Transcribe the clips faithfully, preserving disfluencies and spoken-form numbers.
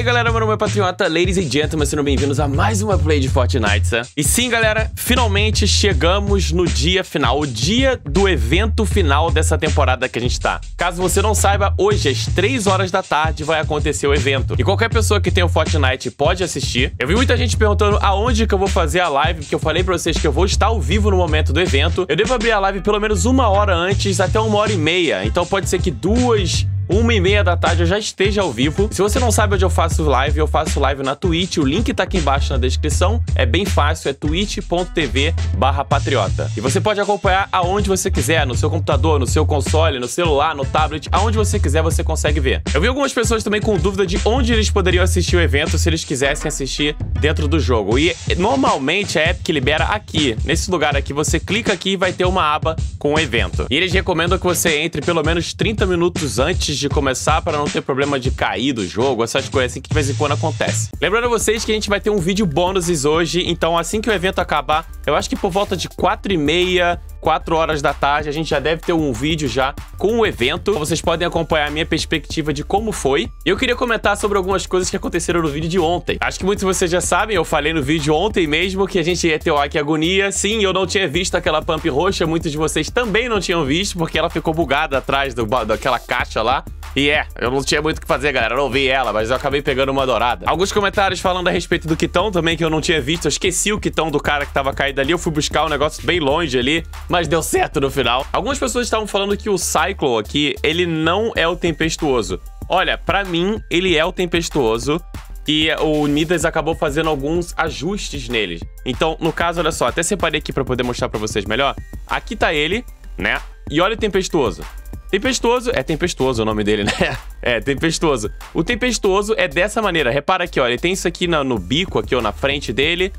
aí, galera, meu nome é Patriota, ladies and gentlemen, sejam bem-vindos a mais uma play de Fortnite, tá? E sim, galera, finalmente chegamos no dia final, o dia do evento final dessa temporada que a gente tá. Caso você não saiba, hoje às três horas da tarde vai acontecer o evento. E qualquer pessoa que tem o Fortnite pode assistir. Eu vi muita gente perguntando aonde que eu vou fazer a live, porque eu falei pra vocês que eu vou estar ao vivo no momento do evento. Eu devo abrir a live pelo menos uma hora antes, até uma hora e meia. Então pode ser que duas... Uma e meia da tarde eu já esteja ao vivo. Se você não sabe onde eu faço live, eu faço live na Twitch. O link tá aqui embaixo na descrição. É bem fácil, é twitch ponto tv barra patriota. E você pode acompanhar aonde você quiser, no seu computador, no seu console, no celular, no tablet, aonde você quiser você consegue ver. Eu vi algumas pessoas também com dúvida de onde eles poderiam assistir o evento se eles quisessem assistir dentro do jogo. E normalmente a Epic libera aqui. Nesse lugar aqui, você clica aqui e vai ter uma aba com o evento. E eles recomendam que você entre pelo menos trinta minutos antes de começar para não ter problema de cair do jogo, essas coisas assim que de vez em quando acontece. Lembrando a vocês que a gente vai ter um vídeo bônus hoje, então assim que o evento acabar, eu acho que por volta de quatro e meia, quatro horas da tarde, a gente já deve ter um vídeo já com o evento. Vocês podem acompanhar a minha perspectiva de como foi. Eu queria comentar sobre algumas coisas que aconteceram no vídeo de ontem. Acho que muitos de vocês já sabem, eu falei no vídeo ontem mesmo que a gente ia ter o Aki Agonia. Sim, eu não tinha visto aquela pump roxa, muitos de vocês também não tinham visto, porque ela ficou bugada atrás do, daquela caixa lá. E é, eu não tinha muito o que fazer, galera, eu não vi ela, mas eu acabei pegando uma dourada. Alguns comentários falando a respeito do Kitão também, que eu não tinha visto, eu esqueci o Kitão do cara que tava caído ali, eu fui buscar um negócio bem longe ali, mas deu certo no final. Algumas pessoas estavam falando que o Cyclo aqui, ele não é o Tempestuoso. Olha, pra mim, ele é o Tempestuoso, e o Midas acabou fazendo alguns ajustes neles. Então, no caso, olha só, até separei aqui pra poder mostrar pra vocês melhor. Aqui tá ele, né, e olha o Tempestuoso. Tempestuoso, é Tempestuoso o nome dele, né? É, Tempestuoso. O Tempestuoso é dessa maneira, repara aqui, ó, ele tem isso aqui no, no bico, aqui ó, na frente dele,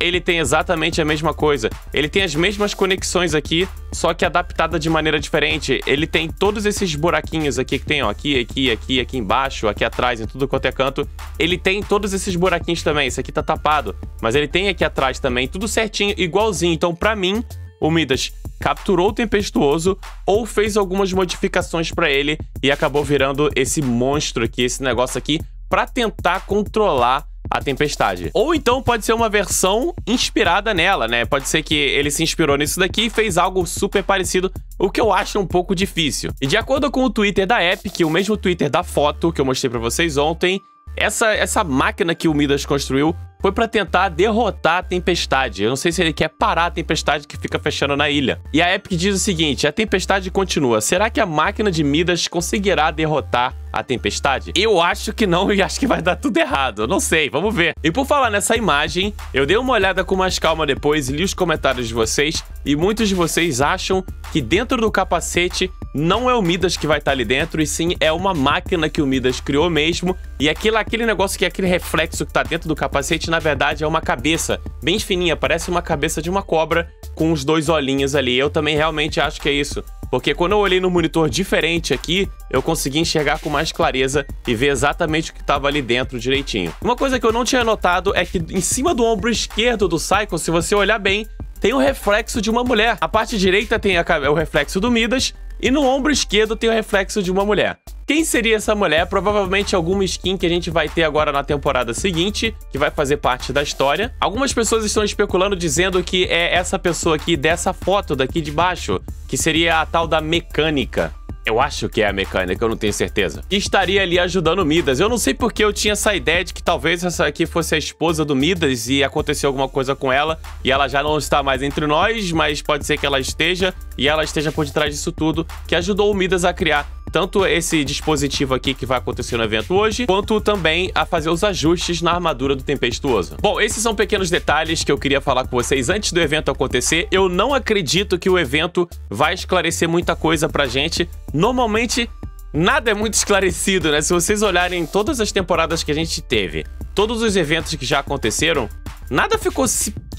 ele tem exatamente a mesma coisa, ele tem as mesmas conexões aqui, só que adaptada de maneira diferente, ele tem todos esses buraquinhos aqui que tem, ó, aqui, aqui, aqui, aqui embaixo, aqui atrás, em tudo quanto é canto, ele tem todos esses buraquinhos também, esse aqui tá tapado, mas ele tem aqui atrás também, tudo certinho, igualzinho, então pra mim, o Midas capturou o Tempestuoso ou fez algumas modificações pra ele e acabou virando esse monstro aqui, esse negócio aqui, pra tentar controlar a tempestade. Ou então pode ser uma versão inspirada nela, né? Pode ser que ele se inspirou nisso daqui e fez algo super parecido, o que eu acho um pouco difícil. E de acordo com o Twitter da Epic, o mesmo Twitter da foto que eu mostrei pra vocês ontem, essa, essa máquina que o Midas construiu foi pra tentar derrotar a tempestade. Eu não sei se ele quer parar a tempestade que fica fechando na ilha. E a Epic diz o seguinte, a tempestade continua. Será que a máquina de Midas conseguirá derrotar a tempestade? Eu acho que não e acho que vai dar tudo errado. Eu não sei, vamos ver. E por falar nessa imagem, eu dei uma olhada com mais calma depois, li os comentários de vocês e muitos de vocês acham que dentro do capacete não é o Midas que vai estar ali dentro e sim é uma máquina que o Midas criou mesmo e aquilo, aquele negócio que é aquele reflexo que tá dentro do capacete na verdade é uma cabeça bem fininha, parece uma cabeça de uma cobra com os dois olhinhos ali, eu também realmente acho que é isso, porque quando eu olhei no monitor diferente aqui, eu consegui enxergar com mais clareza e ver exatamente o que estava ali dentro direitinho. Uma coisa que eu não tinha notado é que em cima do ombro esquerdo do Cyclo, se você olhar bem, tem o reflexo de uma mulher, a parte direita tem a, o reflexo do Midas e no ombro esquerdo tem o reflexo de uma mulher. Quem seria essa mulher? Provavelmente alguma skin que a gente vai ter agora na temporada seguinte, que vai fazer parte da história. Algumas pessoas estão especulando dizendo que é essa pessoa aqui dessa foto daqui de baixo, que seria a tal da mecânica. Eu acho que é a mecânica, eu não tenho certeza. Que estaria ali ajudando o Midas. Eu não sei porque eu tinha essa ideia de que talvez essa aqui fosse a esposa do Midas e aconteceu alguma coisa com ela e ela já não está mais entre nós, mas pode ser que ela esteja e ela esteja por detrás disso tudo, que ajudou o Midas a criar tanto esse dispositivo aqui que vai acontecer no evento hoje, quanto também a fazer os ajustes na armadura do Tempestuoso. Bom, esses são pequenos detalhes que eu queria falar com vocês antes do evento acontecer. Eu não acredito que o evento vai esclarecer muita coisa pra gente. Normalmente, nada é muito esclarecido, né? Se vocês olharem todas as temporadas que a gente teve, todos os eventos que já aconteceram, nada ficou,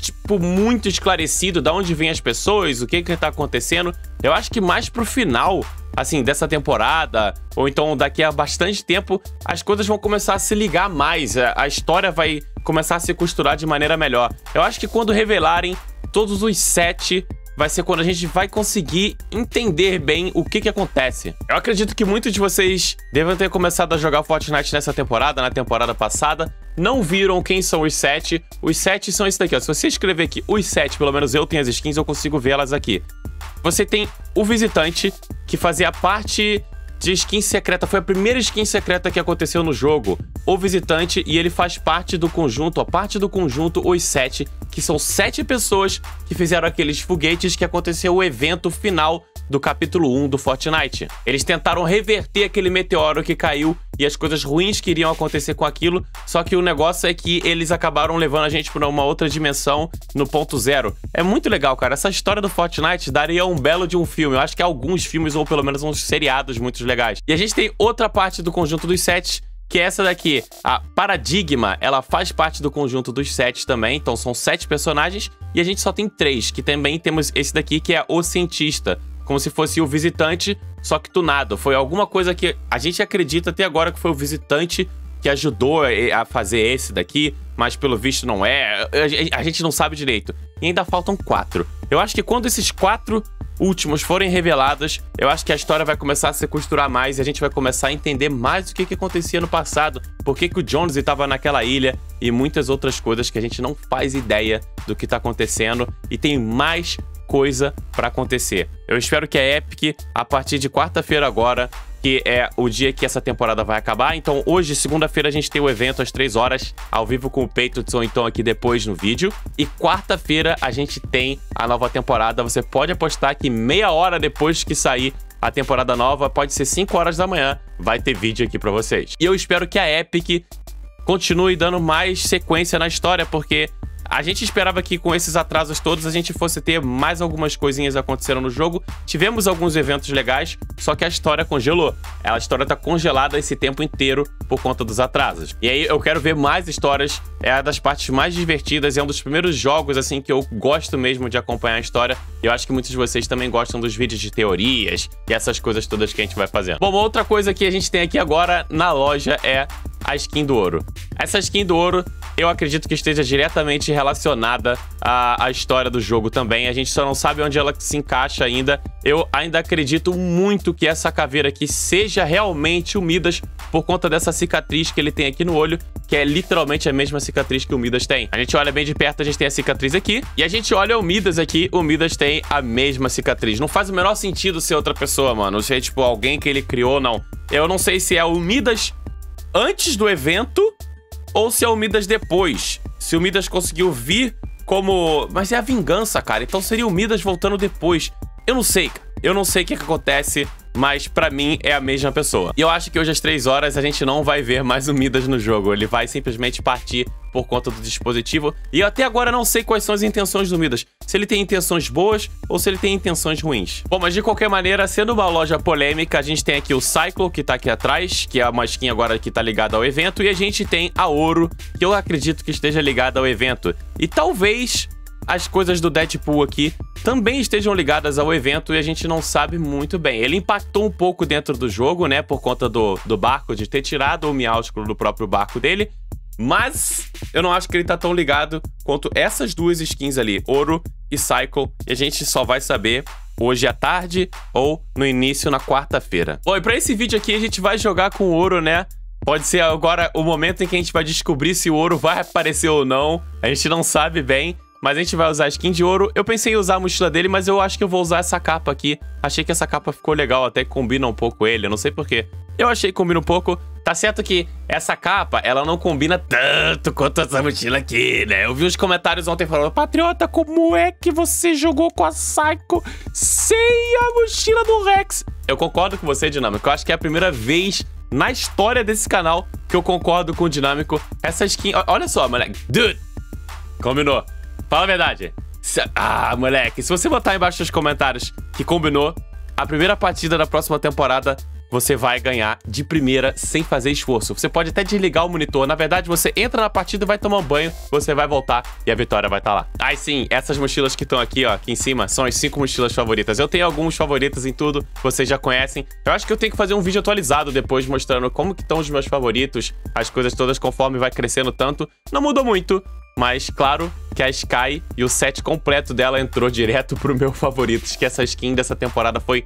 tipo, muito esclarecido de onde vêm as pessoas, o que que tá acontecendo. Eu acho que mais pro final, assim, dessa temporada, ou então daqui a bastante tempo, as coisas vão começar a se ligar mais, a história vai começar a se costurar de maneira melhor. Eu acho que quando revelarem todos os sete vai ser quando a gente vai conseguir entender bem o que que acontece. Eu acredito que muitos de vocês devem ter começado a jogar Fortnite nessa temporada, na temporada passada. Não viram quem são os sete. Os sete são isso daqui, ó. Se você escrever aqui os sete, pelo menos eu tenho as skins, eu consigo vê-las aqui. Você tem o Visitante, que fazia parte de skin secreta. Foi a primeira skin secreta que aconteceu no jogo. O Visitante, e ele faz parte do conjunto, a parte do conjunto Os Sete, que são sete pessoas que fizeram aqueles foguetes que aconteceu o evento final do capítulo um do Fortnite. Eles tentaram reverter aquele meteoro que caiu e as coisas ruins que iriam acontecer com aquilo, só que o negócio é que eles acabaram levando a gente para uma outra dimensão no ponto zero. É muito legal, cara. Essa história do Fortnite daria um belo de um filme. Eu acho que há alguns filmes ou pelo menos uns seriados muito legais. E a gente tem outra parte do conjunto dos sete, que é essa daqui, a Paradigma. Ela faz parte do conjunto dos sete também, então são sete personagens e a gente só tem três, que também temos esse daqui, que é o Cientista. Como se fosse o Visitante, só que tunado. Foi alguma coisa que a gente acredita até agora que foi o Visitante que ajudou a fazer esse daqui, mas pelo visto não é. A gente não sabe direito. E ainda faltam quatro. Eu acho que quando esses quatro últimos forem revelados, eu acho que a história vai começar a se costurar mais e a gente vai começar a entender mais o que, que acontecia no passado, por que, que o Jones estava naquela ilha e muitas outras coisas que a gente não faz ideia do que está acontecendo. E tem mais coisa pra acontecer. Eu espero que a Epic, a partir de quarta-feira agora, que é o dia que essa temporada vai acabar, então hoje, segunda-feira, a gente tem o evento às três horas, ao vivo com o Patriota, ou então aqui depois no vídeo, e quarta-feira a gente tem a nova temporada. Você pode apostar que meia hora depois que sair a temporada nova, pode ser cinco horas da manhã, vai ter vídeo aqui pra vocês. E eu espero que a Epic continue dando mais sequência na história, porque a gente esperava que com esses atrasos todos a gente fosse ter mais algumas coisinhas acontecendo no jogo. Tivemos alguns eventos legais, só que a história congelou. A história tá congelada esse tempo inteiro por conta dos atrasos. E aí eu quero ver mais histórias. É uma das partes mais divertidas, é um dos primeiros jogos assim que eu gosto mesmo de acompanhar a história. Eu acho que muitos de vocês também gostam dos vídeos de teorias e essas coisas todas que a gente vai fazendo. Bom, outra coisa que a gente tem aqui agora na loja é a skin do Ouro. Essa skin do Ouro, eu acredito que esteja diretamente relacionada à, à história do jogo também. A gente só não sabe onde ela se encaixa ainda. Eu ainda acredito muito que essa caveira aqui seja realmente o Midas, por conta dessa cicatriz que ele tem aqui no olho, que é literalmente a mesma cicatriz que o Midas tem. A gente olha bem de perto, a gente tem a cicatriz aqui, e a gente olha o Midas aqui, o Midas tem a mesma cicatriz. Não faz o menor sentido ser outra pessoa, mano. Se é, tipo, alguém que ele criou, não. Eu não sei se é o Midas antes do evento ou se é o Midas depois. Se o Midas conseguiu vir como... Mas é a vingança, cara. Então seria o Midas voltando depois. Eu não sei, cara. Eu não sei o que, que acontece, mas pra mim é a mesma pessoa. E eu acho que hoje às três horas a gente não vai ver mais o Midas no jogo. Ele vai simplesmente partir por conta do dispositivo. E eu até agora não sei quais são as intenções do Midas. Se ele tem intenções boas ou se ele tem intenções ruins. Bom, mas de qualquer maneira, sendo uma loja polêmica, a gente tem aqui o Cyclo, que tá aqui atrás, que é uma skin agora que tá ligada ao evento. E a gente tem a Oro, que eu acredito que esteja ligada ao evento. E talvez as coisas do Deadpool aqui também estejam ligadas ao evento e a gente não sabe muito bem. Ele impactou um pouco dentro do jogo, né, por conta do, do barco, de ter tirado o Meowscles do próprio barco dele, mas eu não acho que ele tá tão ligado quanto essas duas skins ali, Ouro e Cycle, e a gente só vai saber hoje à tarde ou no início na quarta-feira. Bom, e pra esse vídeo aqui a gente vai jogar com o Ouro, né? Pode ser agora o momento em que a gente vai descobrir se o Ouro vai aparecer ou não, a gente não sabe bem. Mas a gente vai usar a skin de Ouro. Eu pensei em usar a mochila dele, mas eu acho que eu vou usar essa capa aqui. Achei que essa capa ficou legal, até que combina um pouco ele, eu não sei porquê. Eu achei que combina um pouco. Tá certo que essa capa, ela não combina tanto quanto essa mochila aqui, né? Eu vi os comentários ontem falando: Patriota, como é que você jogou com a Psycho sem a mochila do Rex? Eu concordo com você, Dinâmico. Eu acho que é a primeira vez na história desse canal que eu concordo com o Dinâmico. Essa skin... Olha só, moleque. Dude! Combinou. Fala a verdade. Ah, moleque, se você botar aí embaixo nos comentários que combinou, a primeira partida da próxima temporada você vai ganhar de primeira, sem fazer esforço. Você pode até desligar o monitor. Na verdade, você entra na partida, vai tomar um banho, você vai voltar e a vitória vai estar lá. Aí sim, essas mochilas que estão aqui, ó, aqui em cima, são as cinco mochilas favoritas. Eu tenho alguns favoritos em tudo, vocês já conhecem. Eu acho que eu tenho que fazer um vídeo atualizado depois, mostrando como que estão os meus favoritos, as coisas todas conforme vai crescendo tanto. Não mudou muito, mas claro que a Sky e o set completo dela entrou direto pro meu favoritos, que essa skin dessa temporada foi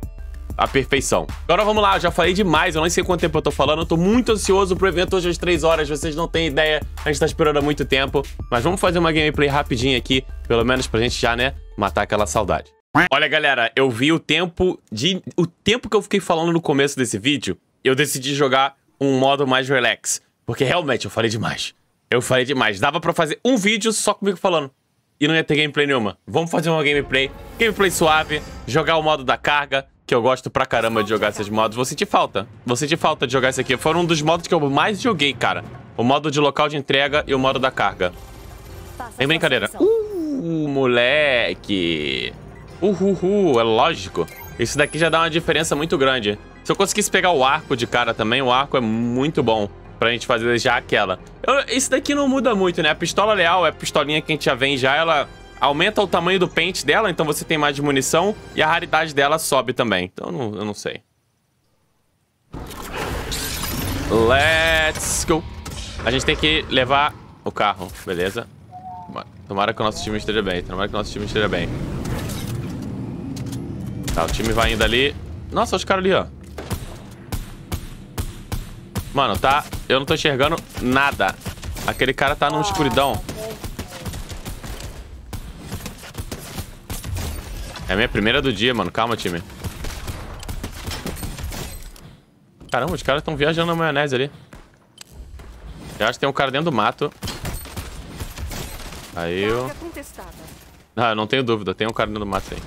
a perfeição. Agora vamos lá, eu já falei demais, eu não sei quanto tempo eu tô falando, eu tô muito ansioso pro evento hoje às três horas, vocês não têm ideia, a gente tá esperando há muito tempo, mas vamos fazer uma gameplay rapidinha aqui, pelo menos pra gente já, né, matar aquela saudade. Olha, galera, eu vi o tempo de... o tempo que eu fiquei falando no começo desse vídeo, eu decidi jogar um modo mais relax, porque realmente eu falei demais. Eu falei demais, dava pra fazer um vídeo só comigo falando e não ia ter gameplay nenhuma. Vamos fazer uma gameplay, gameplay suave, jogar o modo da carga, que eu gosto pra caramba de jogar esses modos. Vou sentir falta, vou sentir falta de jogar esse aqui. Foram um dos modos que eu mais joguei, cara. O modo de local de entrega e o modo da carga. Sem brincadeira. Uh, moleque. Uhuhu, é lógico. Isso daqui já dá uma diferença muito grande. Se eu conseguisse pegar o arco de cara também, o arco é muito bom pra gente fazer já aquela. Eu, isso daqui não muda muito, né? A pistola leal é a pistolinha que a gente já vem já, ela aumenta o tamanho do pente dela, então você tem mais de munição, e a raridade dela sobe também. Então eu não, eu não sei. Let's go. A gente tem que levar o carro, beleza? Tomara que o nosso time esteja bem, tomara que o nosso time esteja bem. Tá, o time vai indo ali. Nossa, os caras ali, ó. Mano, tá... eu não tô enxergando nada. Aquele cara tá numa escuridão. É a minha primeira do dia, mano. Calma, time. Caramba, os caras tão viajando na maionese ali. Eu acho que tem um cara dentro do mato. Aí eu... ah, eu não tenho dúvida. Tem um cara dentro do mato aí.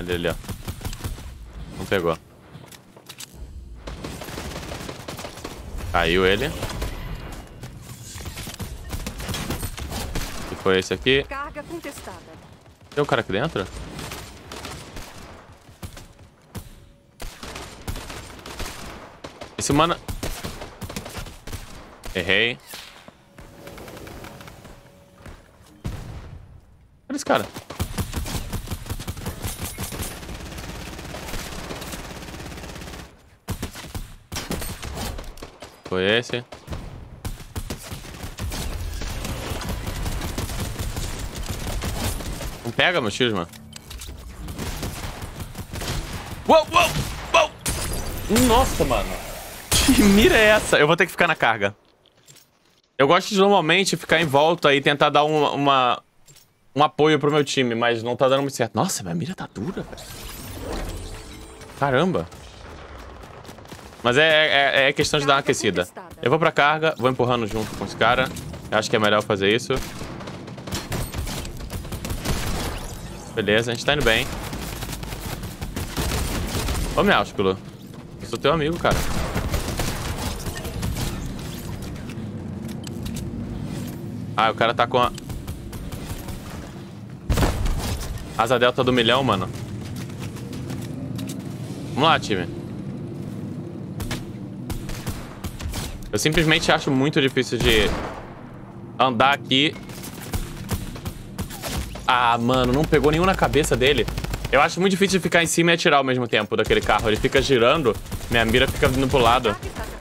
Ali, ali, ó. Não pegou. Caiu ele. E foi esse aqui. Carga contestada. Tem um cara aqui dentro? Esse mano... errei. Olha esse cara. Foi esse. Não pega meus tiros, mano. Uou, uou, uou. Nossa, mano. Que mira é essa? Eu vou ter que ficar na carga. Eu gosto de normalmente ficar em volta e tentar dar uma, uma, um apoio pro meu time, mas não tá dando muito certo. Nossa, minha mira tá dura, velho. Caramba. Mas é, é, é questão de dar uma aquecida. Eu vou pra carga, vou empurrando junto com os caras. Eu acho que é melhor fazer isso. Beleza, a gente tá indo bem. Ô, Meowscles, eu sou teu amigo, cara. Ah, o cara tá com a... asa delta do milhão, mano. Vamos lá, time. Eu simplesmente acho muito difícil de andar aqui. Ah, mano, não pegou nenhum na cabeça dele. Eu acho muito difícil de ficar em cima e atirar ao mesmo tempo daquele carro. Ele fica girando, minha mira fica vindo pro lado.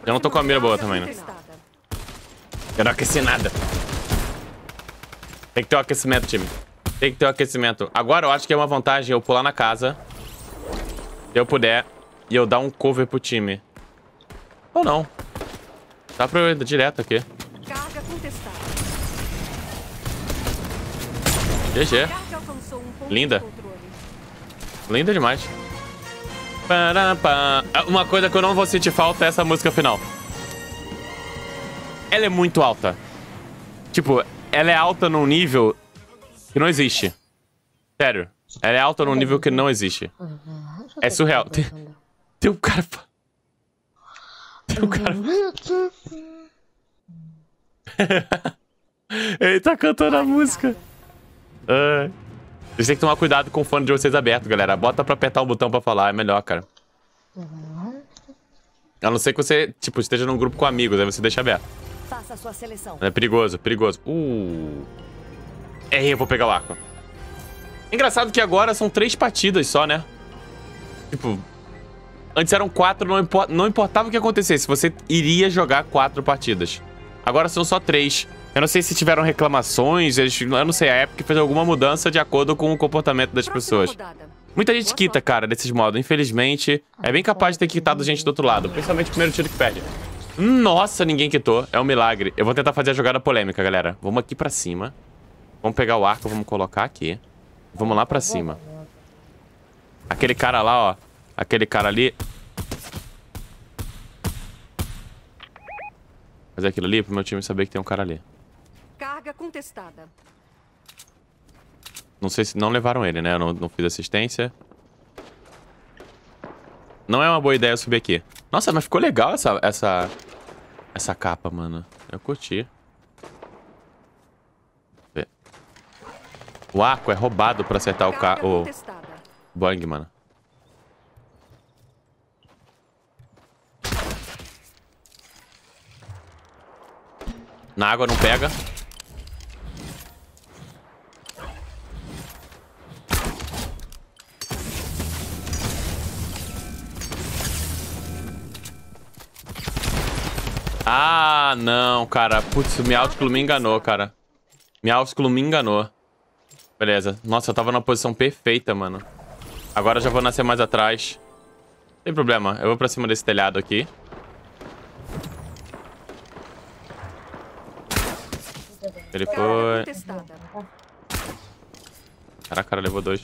Eu não tô com a mira boa também, né? Eu não aqueci nada. Tem que ter um aquecimento, time. Tem que ter um aquecimento. Agora eu acho que é uma vantagem eu pular na casa, se eu puder, e eu dar um cover pro time. Ou não. Dá pra eu ir direto aqui. Carga contestada. G G. Um linda. Linda demais. Uma coisa que eu não vou sentir falta é essa música final. Ela é muito alta. Tipo, ela é alta num nível que não existe. Sério. Ela é alta num nível que não existe. É surreal. Tem, tem um cara... o cara... ele tá cantando a música. Ai. Vocês têm que tomar cuidado com o fone de vocês aberto, galera. Bota pra apertar o botão pra falar, é melhor, cara. A não ser que você, tipo, esteja num grupo com amigos, aí você deixa aberto. Faça sua seleção. É perigoso, perigoso. Uh. É, eu vou pegar o arco. Engraçado que agora são três partidas só, né? Tipo... antes eram quatro, não, import... não importava o que acontecesse. Você iria jogar quatro partidas. Agora são só três. Eu não sei se tiveram reclamações, eles, eu não sei, a Epic fez alguma mudança de acordo com o comportamento das pessoas. Muita gente quita, cara, desses modos, infelizmente. É bem capaz de ter quitado gente do outro lado, principalmente o primeiro tiro que perde. Nossa, ninguém quitou, é um milagre. Eu vou tentar fazer a jogada polêmica, galera. Vamos aqui pra cima. Vamos pegar o arco, vamos colocar aqui. Vamos lá pra cima. Aquele cara lá, ó. Aquele cara ali. Fazer aquilo ali pro meu time saber que tem um cara ali. Carga contestada. Não sei se... Não levaram ele, né? Eu não, não fiz assistência. Não é uma boa ideia eu subir aqui. Nossa, mas ficou legal essa... Essa, essa capa, mano. Eu curti. O arco é roubado pra acertar o ca... O bang, mano. Na água não pega. Ah, não, cara. Putz, o Meowth Club me enganou, cara. Meowth Club me enganou. Beleza. Nossa, eu tava na posição perfeita, mano. Agora eu já vou nascer mais atrás. Não tem problema. Eu vou pra cima desse telhado aqui. Ele foi... Caraca, cara, levou dois.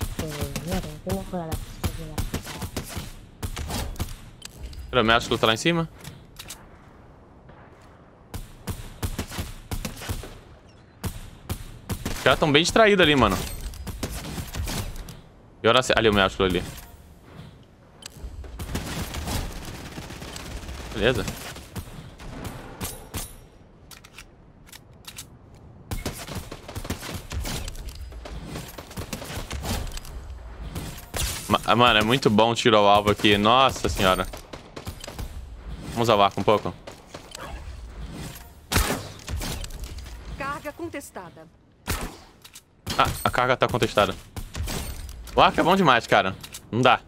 O Meowscles tá lá em cima? Os caras tão bem distraídos ali, mano. E olha ali o Meowscles ali. Beleza. Mano, é muito bom o tiro ao alvo aqui. Nossa senhora. Vamos ao arco um pouco. Carga contestada. Ah, a carga tá contestada. O arco é bom demais, cara. Não dá.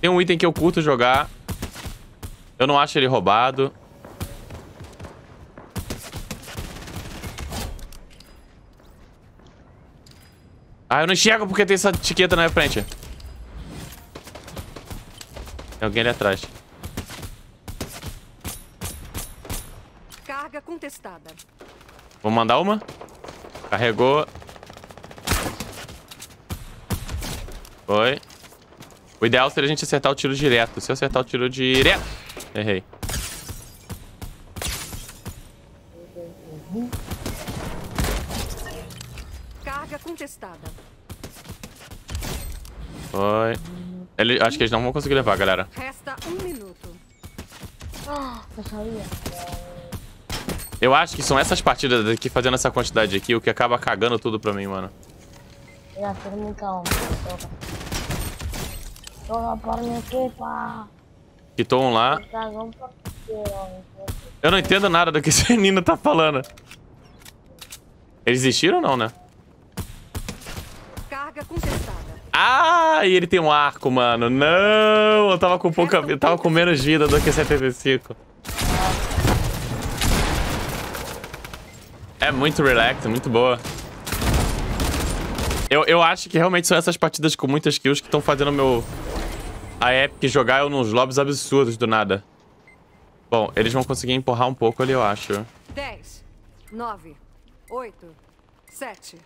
Tem um item que eu curto jogar. Eu não acho ele roubado. Ah, eu não enxergo porque tem essa etiqueta na minha frente. Tem alguém ali atrás. Carga contestada. Vou mandar uma. Carregou. Foi. O ideal seria a gente acertar o tiro direto. Se eu acertar o tiro direto... Errei. Carga contestada. Foi. Ele, acho que eles não vão conseguir levar, galera. Resta um minuto. Eu acho que são essas partidas aqui, fazendo essa quantidade aqui, o que acaba cagando tudo pra mim, mano. Quitou um lá. Eu não entendo nada do que esse menino tá falando. Eles desistiram ou não, né? Carga contestada. Ah, e ele tem um arco, mano. Não, eu tava com pouca vida. Eu tava com menos vida do que setenta e cinco. É muito relax, muito boa. Eu, eu acho que realmente são essas partidas com muitas kills que estão fazendo meu... A Epic jogar eu nos lobbies absurdos do nada. Bom, eles vão conseguir empurrar um pouco ali, eu acho. dez, nove, oito, sete,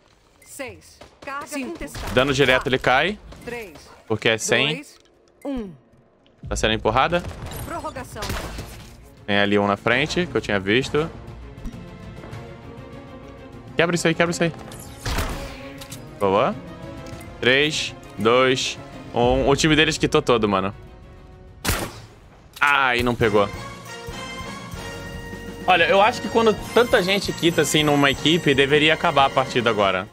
seis, carga contestada. Dano direto quatro, ele cai. três, porque é cem. dois, um. Tá sendo empurrada. Prorrogação. Tem ali um na frente, que eu tinha visto. Quebra isso aí, quebra isso aí. Por favor. três, dois, um. O time deles quitou todo, mano. Ai, não pegou. Olha, eu acho que quando tanta gente quita, assim, numa equipe, deveria acabar a partida agora.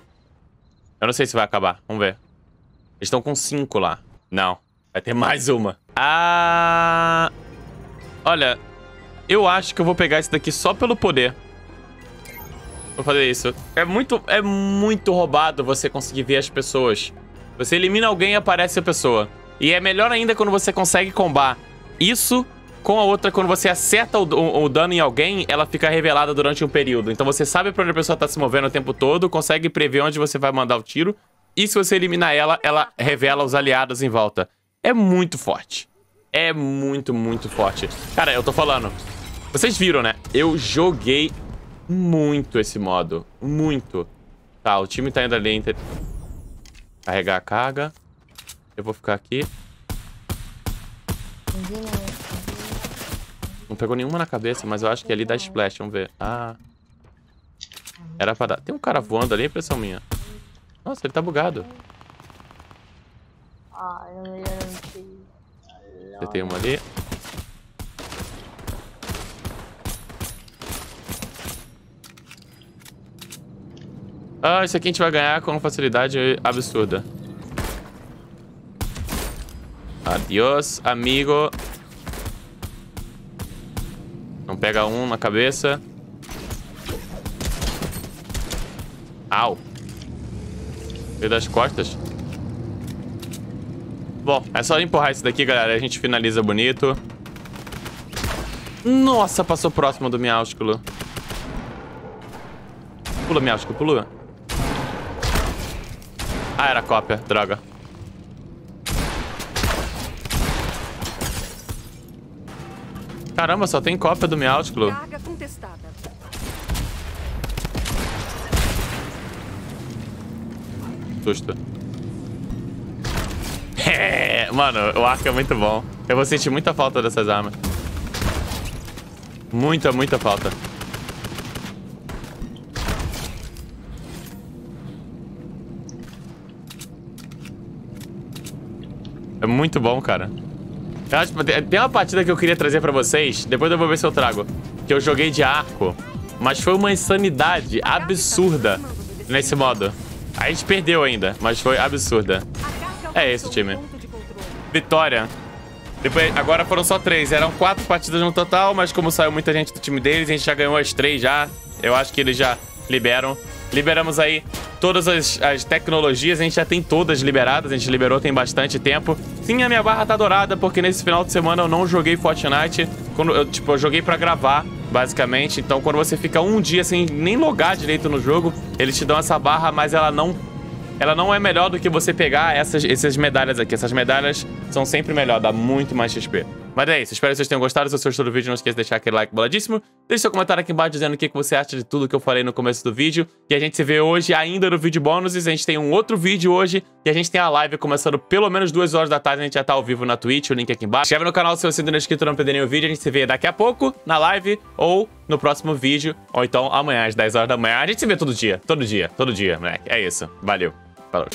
Eu não sei se vai acabar. Vamos ver. Eles estão com cinco lá. Não. Vai ter mais uma. Ah... Olha, eu acho que eu vou pegar esse daqui só pelo poder. Vou fazer isso. É muito, é muito roubado você conseguir ver as pessoas. Você elimina alguém e aparece a pessoa. E é melhor ainda quando você consegue combar isso com a outra, quando você acerta o, o, o dano em alguém, ela fica revelada durante um período. Então você sabe pra onde a pessoa tá se movendo o tempo todo, consegue prever onde você vai mandar o tiro. E se você eliminar ela, ela revela os aliados em volta. É muito forte. É muito, muito forte. Cara, eu tô falando. Vocês viram, né? Eu joguei muito esse modo. Muito. Tá, o time tá indo ali. Inter... Carregar a carga. Eu vou ficar aqui. Não pegou nenhuma na cabeça, mas eu acho que ali dá splash. Vamos ver. Ah. Era pra dar. Tem um cara voando ali, impressão minha. Nossa, ele tá bugado. Você tem uma ali. Ah, isso aqui a gente vai ganhar com facilidade absurda. Adiós, amigo. Não pega um na cabeça. Au. Veio das costas. Bom, é só empurrar isso daqui, galera. A gente finaliza bonito. Nossa, passou próximo do Meowscles. Pula, Meowscles, pula. Ah, era cópia. Droga. Caramba, só tem cópia do Meowscles. Susto. É, mano, o arco é muito bom. Eu vou sentir muita falta dessas armas. Muita, muita falta. É muito bom, cara. Tem uma partida que eu queria trazer pra vocês. Depois eu vou ver se eu trago. Que eu joguei de arco. Mas foi uma insanidade absurda nesse modo. A gente perdeu ainda, mas foi absurda. É esse o time. Vitória. Depois, agora foram só três. Eram quatro partidas no total, mas como saiu muita gente do time deles, a gente já ganhou as três já. Eu acho que eles já liberam. Liberamos aí todas as, as tecnologias. A gente já tem todas liberadas. A gente liberou tem bastante tempo. Sim, a minha barra tá dourada, porque nesse final de semana eu não joguei Fortnite. Quando eu, tipo, eu joguei pra gravar, basicamente. Então, quando você fica um dia sem nem logar direito no jogo, eles te dão essa barra, mas ela não... Ela não é melhor do que você pegar essas, essas medalhas aqui. Essas medalhas são sempre melhor, dá muito mais X P. Mas é isso, espero que vocês tenham gostado. Se você gostou do vídeo, não esqueça de deixar aquele like boladíssimo. Deixe seu comentário aqui embaixo dizendo o que você acha de tudo que eu falei no começo do vídeo. E a gente se vê hoje ainda no vídeo bônus. A gente tem um outro vídeo hoje. E a gente tem a live começando pelo menos duas horas da tarde. A gente já tá ao vivo na Twitch, o link aqui embaixo. Se inscreve no canal se você não é inscrito, não perder nenhum vídeo. A gente se vê daqui a pouco na live ou no próximo vídeo. Ou então amanhã às dez horas da manhã. A gente se vê todo dia, todo dia, todo dia, moleque. É isso, valeu. Falou.